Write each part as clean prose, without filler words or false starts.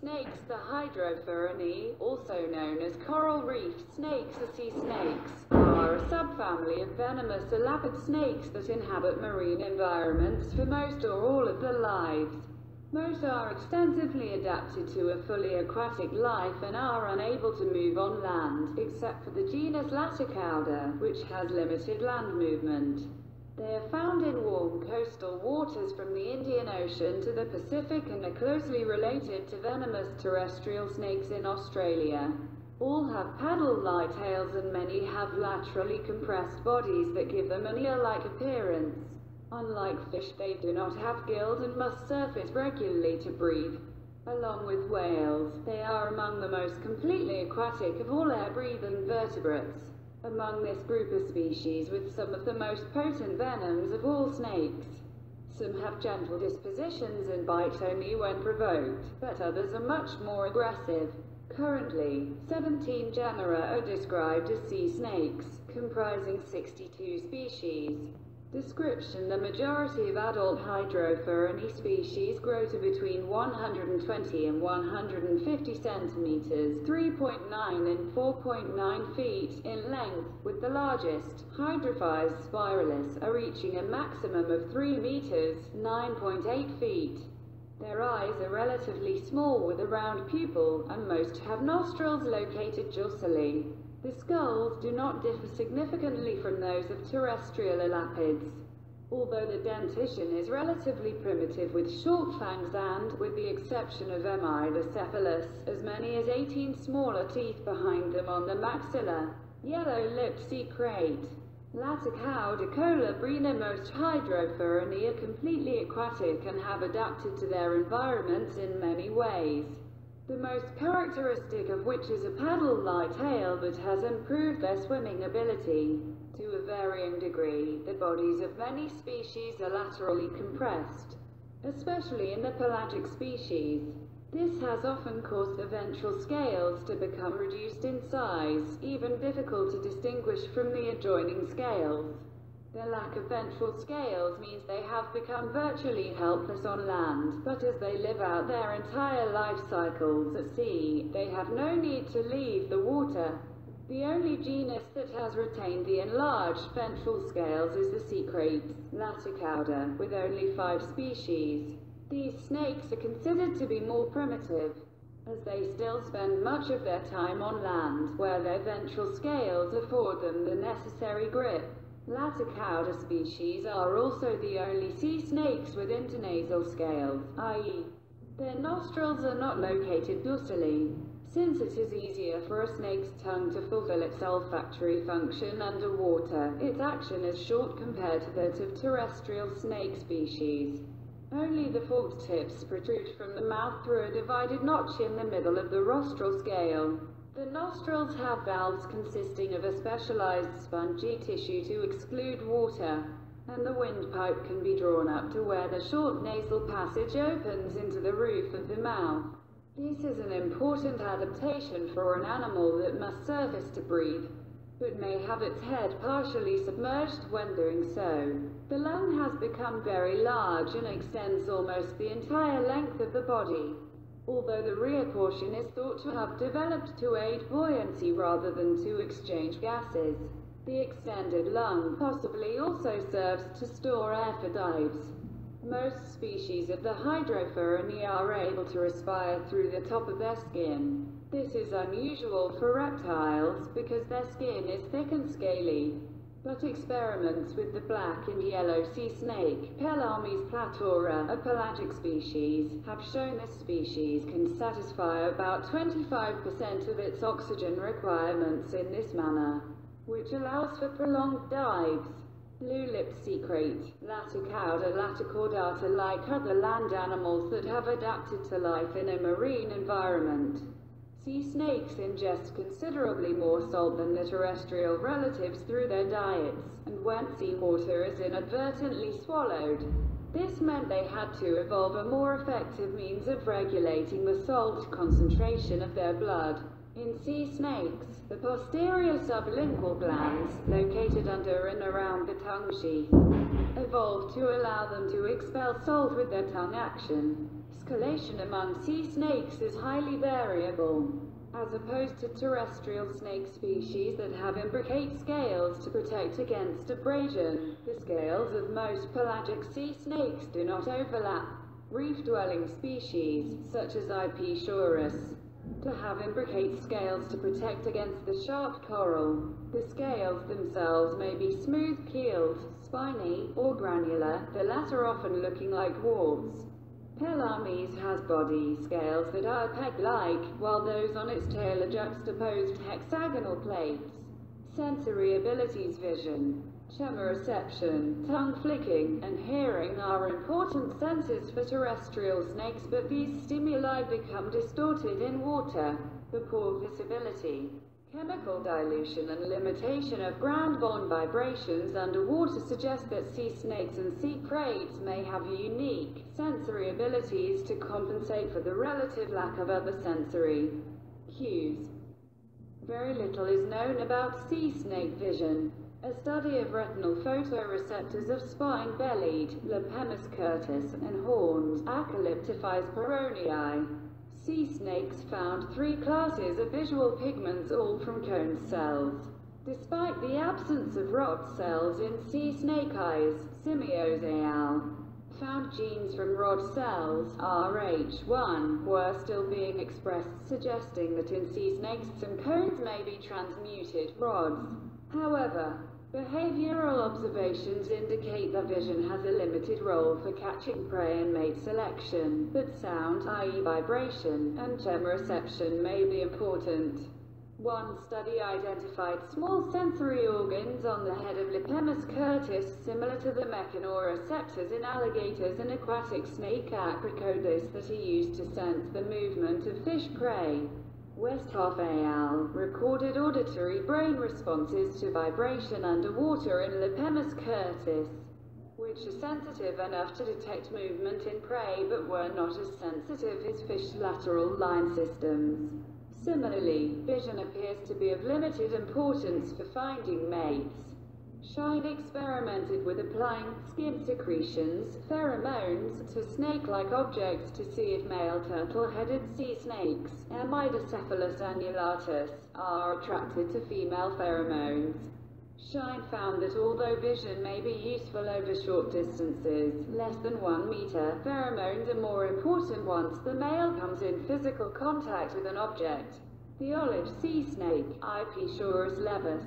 snakes. The Hydrophiini, also known as coral reef snakes or sea snakes, are a subfamily of venomous elapid snakes that inhabit marine environments for most or all of their lives. Most are extensively adapted to a fully aquatic life and are unable to move on land, except for the genus Laticauda, which has limited land movement. They are found in warm coastal waters from the Indian Ocean to the Pacific and are closely related to venomous terrestrial snakes in Australia. All have paddle-like tails and many have laterally compressed bodies that give them an eel-like appearance. Unlike fish, they do not have gills and must surface regularly to breathe. Along with whales, they are among the most completely aquatic of all air-breathing vertebrates. Among this group are species with some of the most potent venoms of all snakes. Some have gentle dispositions and bite only when provoked, but others are much more aggressive. Currently, 17 genera are described as sea snakes, comprising 62 species. Description: the majority of adult Hydrophiini species grow to between 120 and 150 centimeters, 3.9 and 4.9 feet in length, with the largest, Hydrophis spiralis, are reaching a maximum of 3 meters, 9.8 feet. Their eyes are relatively small with a round pupil, and most have nostrils located dorsally. The skulls do not differ significantly from those of terrestrial elapids, although the dentition is relatively primitive with short fangs and, with the exception of Emydocephalus, as many as 18 smaller teeth behind them on the maxilla. Yellow-lipped sea crate. Laticauda colubrina. Most Hydrophiini are completely aquatic and have adapted to their environments in many ways. The most characteristic of which is a paddle-like tail that has improved their swimming ability. To a varying degree, the bodies of many species are laterally compressed, especially in the pelagic species. This has often caused the ventral scales to become reduced in size, even difficult to distinguish from the adjoining scales. The lack of ventral scales means they have become virtually helpless on land, but as they live out their entire life cycles at sea, they have no need to leave the water. The only genus that has retained the enlarged ventral scales is the sea crates, Laticauda, with only 5 species. These snakes are considered to be more primitive, as they still spend much of their time on land, where their ventral scales afford them the necessary grip. Laticauda species are also the only sea snakes with internasal scales, i.e., their nostrils are not located dorsally, since it is easier for a snake's tongue to fulfill its olfactory function underwater. Its action is short compared to that of terrestrial snake species. Only the forked tips protrude from the mouth through a divided notch in the middle of the rostral scale. The nostrils have valves consisting of a specialized spongy tissue to exclude water, and the windpipe can be drawn up to where the short nasal passage opens into the roof of the mouth. This is an important adaptation for an animal that must surface to breathe, but may have its head partially submerged when doing so. The lung has become very large and extends almost the entire length of the body, although the rear portion is thought to have developed to aid buoyancy rather than to exchange gases. The extended lung possibly also serves to store air for dives. Most species of the Hydrophiini are able to respire through the top of their skin. This is unusual for reptiles because their skin is thick and scaly, but experiments with the black and yellow sea snake, Pelamis platurus, a pelagic species, have shown this species can satisfy about 25% of its oxygen requirements in this manner, which allows for prolonged dives. Blue-lipped sea crate, Laticauda laticaudata. Like other land animals that have adapted to life in a marine environment, sea snakes ingest considerably more salt than their terrestrial relatives through their diets, and when seawater is inadvertently swallowed, this meant they had to evolve a more effective means of regulating the salt concentration of their blood. In sea snakes, the posterior sublingual glands, located under and around the tongue sheath, evolved to allow them to expel salt with their tongue action. Chelation among sea snakes is highly variable, as opposed to terrestrial snake species that have imbricate scales to protect against abrasion. The scales of most pelagic sea snakes do not overlap. Reef-dwelling species, such as Aipysurus, to have imbricate scales to protect against the sharp coral. The scales themselves may be smooth-keeled, spiny, or granular, the latter often looking like warts. Pelamis has body scales that are peg-like, while those on its tail are juxtaposed hexagonal plates. Sensory abilities: vision, chemoreception, tongue flicking, and hearing are important senses for terrestrial snakes, but these stimuli become distorted in water. The poor visibility, chemical dilution, and limitation of ground-borne vibrations underwater suggest that sea snakes and sea crates may have unique sensory abilities to compensate for the relative lack of other sensory cues. Very little is known about sea snake vision. A study of retinal photoreceptors of spine-bellied, Lapemis curtus, and horned, Acrochordus peronii. Sea snakes found 3 classes of visual pigments, all from cone cells. Despite the absence of rod cells in sea snake eyes, Simios et al. Found genes from rod cells, RH1, were still being expressed, suggesting that in sea snakes some cones may be transmuted rods. However, behavioral observations indicate that vision has a limited role for catching prey and mate selection, but sound, i.e. vibration, and chemoreception may be important. One study identified small sensory organs on the head of Lapemis curtus similar to the mechanoreceptors in alligators and aquatic snake Acrochordus that are used to sense the movement of fish prey. Westhoff et al. Recorded auditory brain responses to vibration underwater in Lapemis curtus, which are sensitive enough to detect movement in prey but were not as sensitive as fish lateral line systems. Similarly, vision appears to be of limited importance for finding mates. Shine experimented with applying skin secretions, pheromones, to snake-like objects to see if male turtle-headed sea snakes, Emydocephalus annulatus, are attracted to female pheromones. Shine found that although vision may be useful over short distances, less than 1 meter, pheromones are more important once the male comes in physical contact with an object. The olive sea snake, Aipysurus laevis,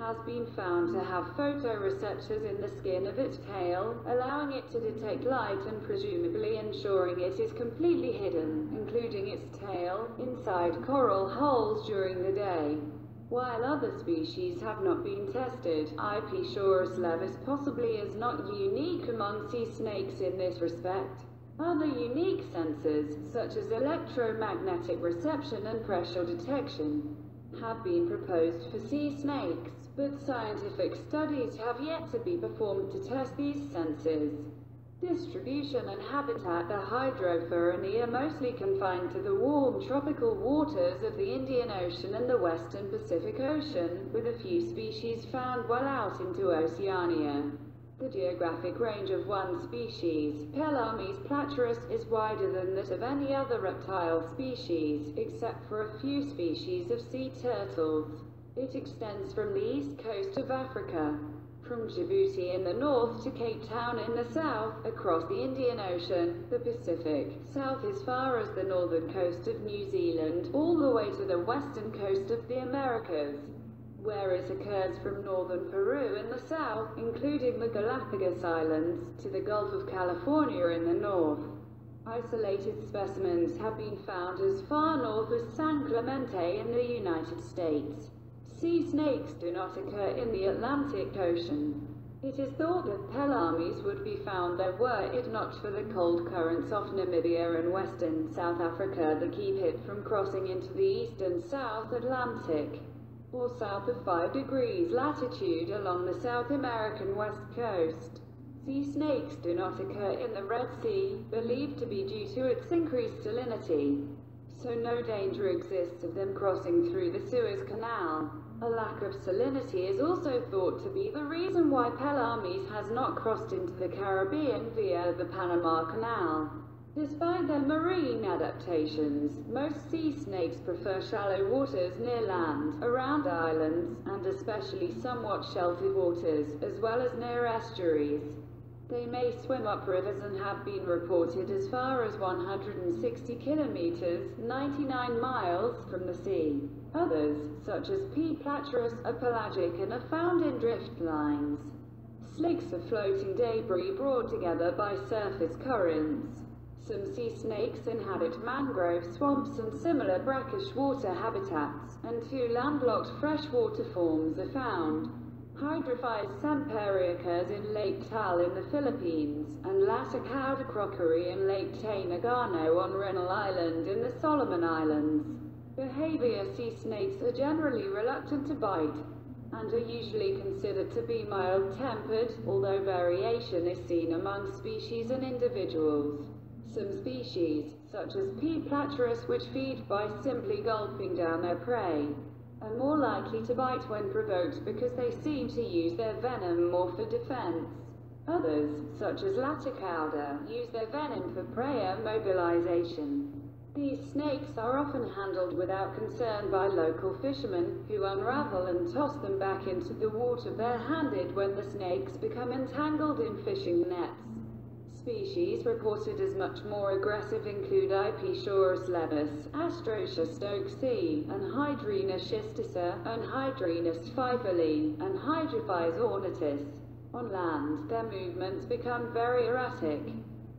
has been found to have photoreceptors in the skin of its tail, allowing it to detect light and presumably ensuring it is completely hidden, including its tail, inside coral holes during the day. While other species have not been tested, Aipysurus laevis possibly is not unique among sea snakes in this respect. Other unique sensors, such as electromagnetic reception and pressure detection, have been proposed for sea snakes, but scientific studies have yet to be performed to test these senses. Distribution and habitat: the Hydrophiini are mostly confined to the warm tropical waters of the Indian Ocean and the Western Pacific Ocean, with a few species found well out into Oceania. The geographic range of one species, Pelamis platurus, is wider than that of any other reptile species, except for a few species of sea turtles. It extends from the east coast of Africa, from Djibouti in the north to Cape Town in the south, across the Indian Ocean, the Pacific, south as far as the northern coast of New Zealand, all the way to the western coast of the Americas, where it occurs from northern Peru in the south, including the Galapagos Islands, to the Gulf of California in the north. Isolated specimens have been found as far north as San Clemente in the United States. Sea snakes do not occur in the Atlantic Ocean. It is thought that Pelamis would be found there were it not for the cold currents off Namibia and western South Africa that keep it from crossing into the east and south Atlantic, or south of 5 degrees latitude along the South American west coast. Sea snakes do not occur in the Red Sea, believed to be due to its increased salinity, so no danger exists of them crossing through the Suez Canal. A lack of salinity is also thought to be the reason why Pelamis has not crossed into the Caribbean via the Panama Canal. Despite their marine adaptations, most sea snakes prefer shallow waters near land, around islands, and especially somewhat sheltered waters, as well as near estuaries. They may swim up rivers and have been reported as far as 160 kilometers, 99 miles, from the sea. Others, such as P. platurus, are pelagic and are found in drift lines. Slicks of floating debris brought together by surface currents. Some sea snakes inhabit mangrove swamps and similar brackish water habitats, and two landlocked freshwater forms are found. Hydrophis semperi occurs in Lake Taal in the Philippines, and Laticauda crockeri in Lake Tainagano on Reynal Island in the Solomon Islands. Behavior: sea snakes are generally reluctant to bite, and are usually considered to be mild-tempered, although variation is seen among species and individuals. Some species, such as P. platurus, which feed by simply gulping down their prey, are more likely to bite when provoked because they seem to use their venom more for defense. Others, such as Laticauda, use their venom for prey mobilization. These snakes are often handled without concern by local fishermen, who unravel and toss them back into the water bare-handed when the snakes become entangled in fishing nets. Species reported as much more aggressive include Aipysurus laevis, Astrotia stokesii, and Hydrophis schistosus, and Hydrophis spiralis, and Hydrophis ornatus. On land, their movements become very erratic.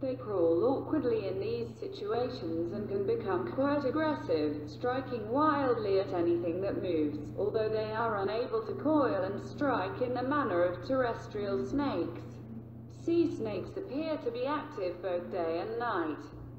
They crawl awkwardly in these situations and can become quite aggressive, striking wildly at anything that moves, although they are unable to coil and strike in the manner of terrestrial snakes. Sea snakes appear to be active both day and night.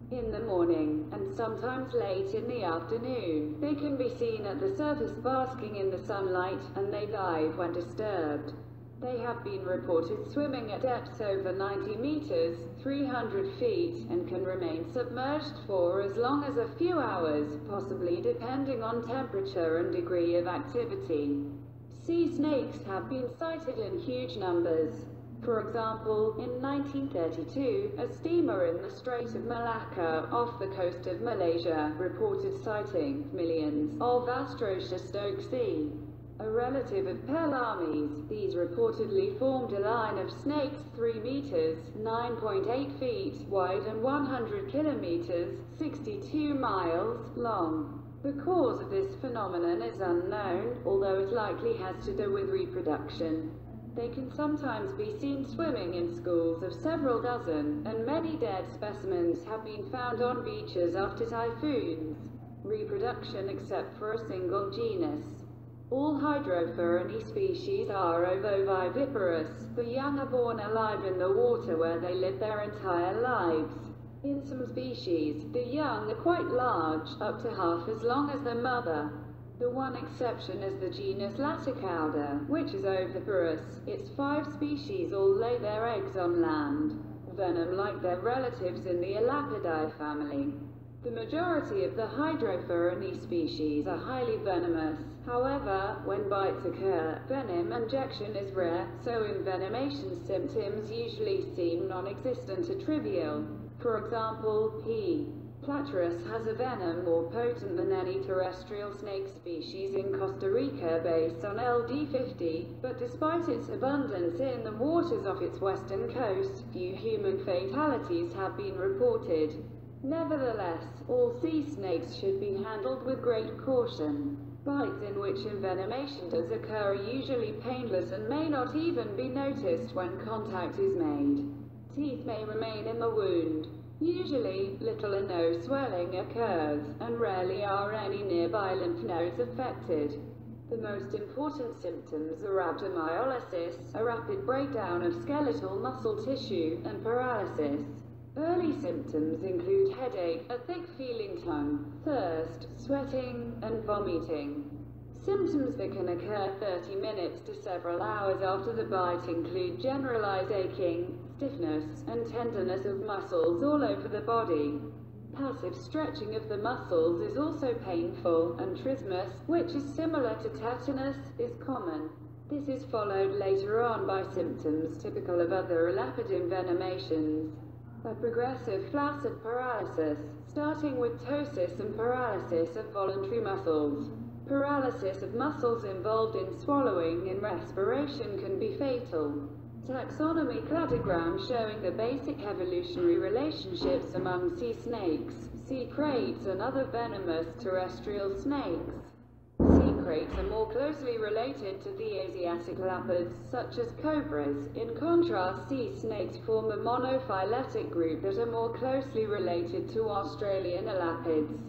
In the morning, and sometimes late in the afternoon, they can be seen at the surface basking in the sunlight, and they dive when disturbed. They have been reported swimming at depths over 90 meters, 300 feet, and can remain submerged for as long as a few hours, possibly depending on temperature and degree of activity. Sea snakes have been sighted in huge numbers. For example, in 1932, a steamer in the Strait of Malacca, off the coast of Malaysia, reported sighting millions of Astrotia stokesii, a relative of Pelamis. These reportedly formed a line of snakes 3 meters, 9.8 feet, wide and 100 kilometers, 62 miles, long. The cause of this phenomenon is unknown, although it likely has to do with reproduction. They can sometimes be seen swimming in schools of several dozen, and many dead specimens have been found on beaches after typhoons. Reproduction: except for a single genus, all Hydrophiini species are ovoviviparous. The young are born alive in the water where they live their entire lives. In some species, the young are quite large, up to half as long as their mother. The one exception is the genus Laticauda, which is oviparous. Its 5 species all lay their eggs on land, venom like their relatives in the Elapidae family. The majority of the Hydrophiini species are highly venomous. However, when bites occur, venom injection is rare, so envenomation symptoms usually seem non-existent or trivial. For example, P. platurus has a venom more potent than any terrestrial snake species in Costa Rica based on LD50, but despite its abundance in the waters off its western coast, few human fatalities have been reported. Nevertheless, all sea snakes should be handled with great caution. Bites in which envenomation does occur are usually painless and may not even be noticed when contact is made. Teeth may remain in the wound. Usually, little or no swelling occurs, and rarely are any nearby lymph nodes affected. The most important symptoms are rhabdomyolysis, a rapid breakdown of skeletal muscle tissue, and paralysis. Early symptoms include headache, a thick feeling tongue, thirst, sweating, and vomiting. Symptoms that can occur 30 minutes to several hours after the bite include generalized aching, stiffness and tenderness of muscles all over the body. Passive stretching of the muscles is also painful, and trismus, which is similar to tetanus, is common. This is followed later on by symptoms typical of other elapid envenomations. a progressive flaccid paralysis, starting with ptosis and paralysis of voluntary muscles. Paralysis of muscles involved in swallowing and respiration can be fatal. Taxonomy cladogram showing the basic evolutionary relationships among sea snakes, sea crates and other venomous terrestrial snakes. Sea crates are more closely related to the Asiatic leopards, such as cobras. In contrast, sea snakes form a monophyletic group that are more closely related to Australian elapids.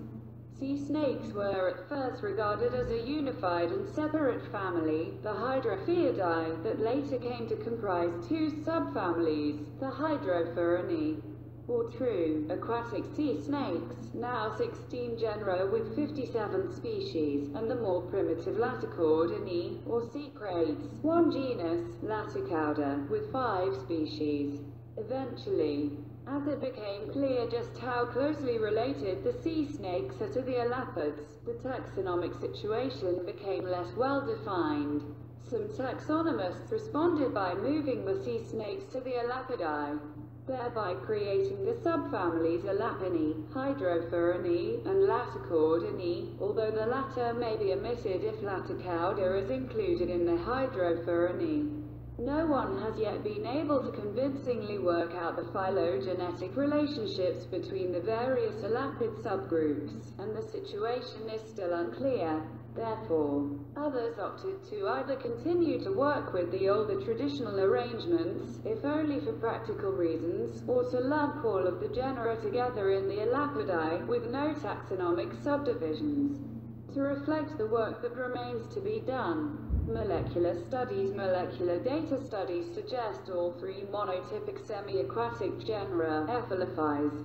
Sea snakes were at first regarded as a unified and separate family, the Hydrophiidae, that later came to comprise two subfamilies, the Hydrophiini, or true, aquatic sea snakes, now 16 genera with 57 species, and the more primitive Laticaudae, or sea crates, one genus, Laticauda, with 5 species. Eventually, as it became clear just how closely related the sea snakes are to the elapids, the taxonomic situation became less well-defined. Some taxonomists responded by moving the sea snakes to the Elapidae, thereby creating the subfamilies Elapinae, Hydrophiini, and Laticaudae, although the latter may be omitted if Laticauda is included in the Hydrophiini. No one has yet been able to convincingly work out the phylogenetic relationships between the various elapid subgroups, and the situation is still unclear. Therefore, others opted to either continue to work with the older traditional arrangements, if only for practical reasons, or to lump all of the genera together in the Elapidae, with no taxonomic subdivisions, to reflect the work that remains to be done. Molecular data studies suggest all 3 monotypic semi-aquatic genera, Ephelophyes,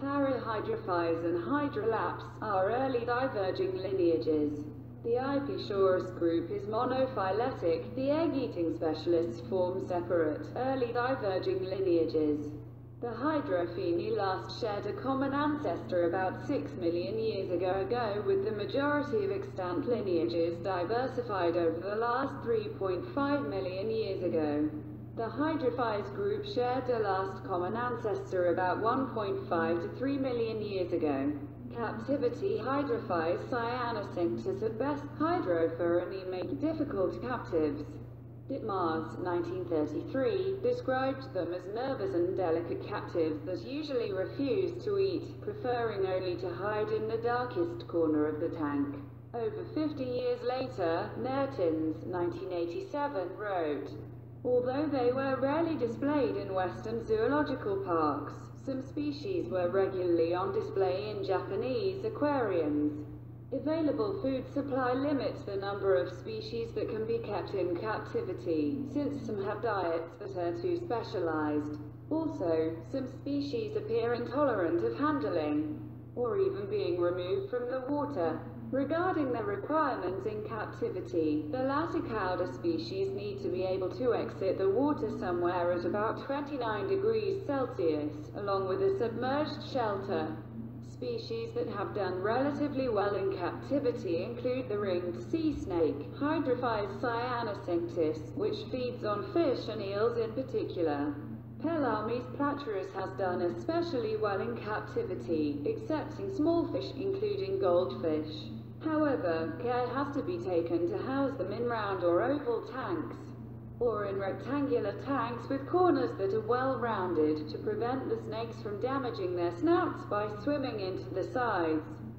Parahydrophyes and Hydrolaps, are early diverging lineages. The Aipysurus group is monophyletic, the egg-eating specialists form separate, early diverging lineages. The Hydrophiini last shared a common ancestor about 6 million years ago, with the majority of extant lineages diversified over the last 3.5 million years ago. The Hydrophiidae group shared a last common ancestor about 1.5 to 3 million years ago. Captivity Hydrophis cyanocinctus at best, Hydrophiini make difficult captives. Ditmars, 1933, described them as nervous and delicate captives that usually refused to eat, preferring only to hide in the darkest corner of the tank. Over 50 years later, Mertens, 1987, wrote, "Although they were rarely displayed in Western zoological parks, some species were regularly on display in Japanese aquariums. Available food supply limits the number of species that can be kept in captivity, since some have diets that are too specialized. Also, some species appear intolerant of handling, or even being removed from the water. Regarding their requirements in captivity, the Laticauda species need to be able to exit the water somewhere at about 29 degrees Celsius, along with a submerged shelter. Species that have done relatively well in captivity include the ringed sea snake, Hydrophis cyanocinctus, which feeds on fish and eels in particular. Pelamis platurus has done especially well in captivity, excepting small fish including goldfish. However, care has to be taken to house them in round or oval tanks, or in rectangular tanks with corners that are well-rounded, to prevent the snakes from damaging their snouts by swimming into the sides.